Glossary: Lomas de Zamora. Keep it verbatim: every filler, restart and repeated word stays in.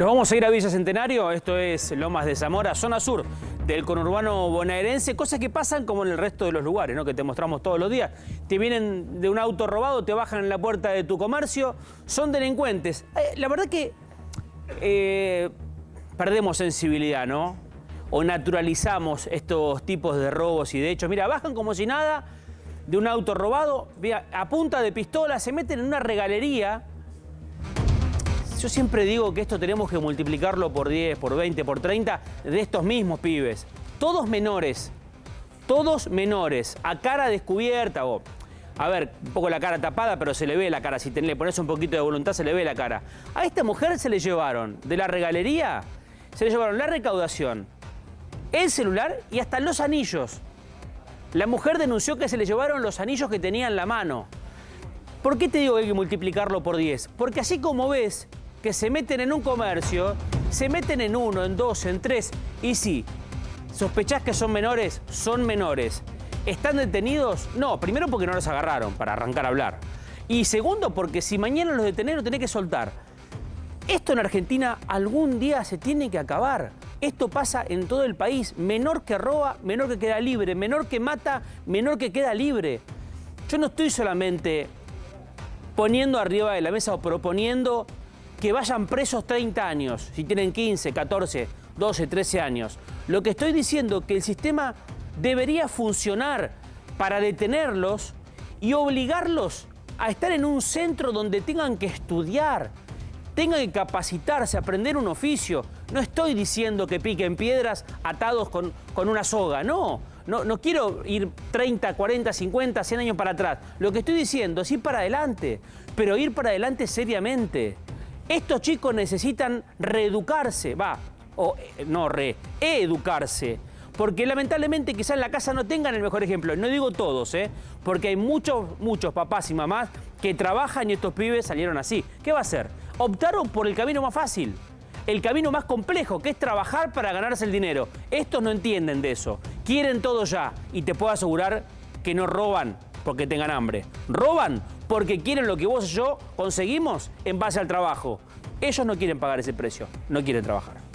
Nos vamos a ir a Villa Centenario, esto es Lomas de Zamora, zona sur del conurbano bonaerense, cosas que pasan como en el resto de los lugares, ¿no?, que te mostramos todos los días. Te vienen de un auto robado, te bajan en la puerta de tu comercio, son delincuentes. Eh, la verdad que eh, perdemos sensibilidad, ¿no? O naturalizamos estos tipos de robos y de hechos. Mira, bajan como si nada de un auto robado, a punta de pistola, se meten en una regalería. Yo siempre digo que esto tenemos que multiplicarlo por diez, por veinte, por treinta de estos mismos pibes. Todos menores, todos menores, a cara descubierta o, a ver, un poco la cara tapada, pero se le ve la cara. Si le pones un poquito de voluntad, se le ve la cara. A esta mujer se le llevaron de la regalería, se le llevaron la recaudación, el celular y hasta los anillos. La mujer denunció que se le llevaron los anillos que tenía en la mano. ¿Por qué te digo que hay que multiplicarlo por diez? Porque así como ves que se meten en un comercio, se meten en uno, en dos, en tres, y sí, ¿sospechás que son menores? Son menores. ¿Están detenidos? No, primero porque no los agarraron, para arrancar a hablar. Y segundo, porque si mañana los detenés, los tenés que soltar. Esto en Argentina algún día se tiene que acabar. Esto pasa en todo el país. Menor que roba, menor que queda libre. Menor que mata, menor que queda libre. Yo no estoy solamente poniendo arriba de la mesa o proponiendo que vayan presos treinta años, si tienen quince, catorce, doce, trece años. Lo que estoy diciendo es que el sistema debería funcionar para detenerlos y obligarlos a estar en un centro donde tengan que estudiar, tengan que capacitarse, aprender un oficio. No estoy diciendo que piquen piedras atados con, con una soga, no. No, no quiero ir treinta, cuarenta, cincuenta, cien años para atrás. Lo que estoy diciendo es ir para adelante, pero ir para adelante seriamente. Estos chicos necesitan reeducarse, va, o no re, educarse, porque lamentablemente quizás en la casa no tengan el mejor ejemplo. No digo todos, ¿eh? Porque hay muchos, muchos papás y mamás que trabajan y estos pibes salieron así. ¿Qué va a hacer? Optaron por el camino más fácil, el camino más complejo, que es trabajar para ganarse el dinero. Estos no entienden de eso, quieren todo ya, y te puedo asegurar que no roban porque tengan hambre. Roban porque quieren lo que vos y yo conseguimos en base al trabajo. Ellos no quieren pagar ese precio, no quieren trabajar.